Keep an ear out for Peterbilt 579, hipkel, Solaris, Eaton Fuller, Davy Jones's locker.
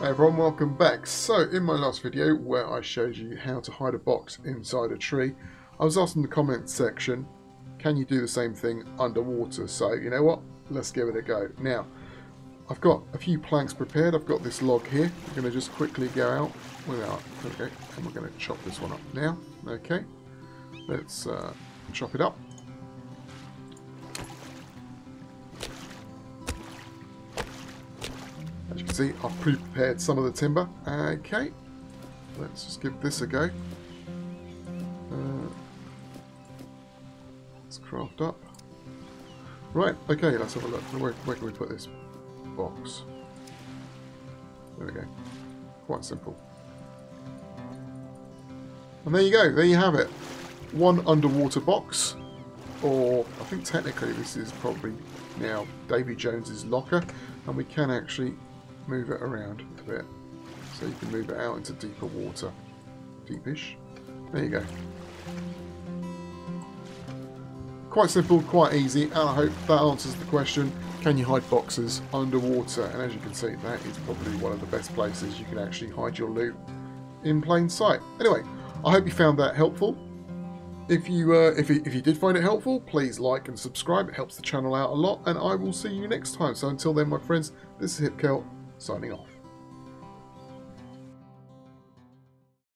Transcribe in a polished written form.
Hey everyone, welcome back. So in my last video where I showed you how to hide a box inside a tree, I was asked in the comments section, can you do the same thing underwater? So you know what, let's give it a go. Now I've got a few planks prepared. I've got this log here. I'm going to just quickly go out without, okay, and we're going to chop this one up now. Okay, let's chop it up. As you can see, I've pre-prepared some of the timber. Okay, let's just give this a go. Let's craft up. Right, okay, let's have a look. Where can we put this box? There we go. Quite simple. And there you go, there you have it. One underwater box, or I think technically this is probably now Davy Jones's locker, and we can actually move it around a bit. So you can move it out into deeper water. Deepish. There you go. Quite simple, quite easy, and I hope that answers the question, can you hide boxes underwater? And as you can see, that is probably one of the best places you can actually hide your loot in plain sight. Anyway, I hope you found that helpful. If you did find it helpful, please like and subscribe. It helps the channel out a lot, and I will see you next time. So until then, my friends, this is hipkel signing off.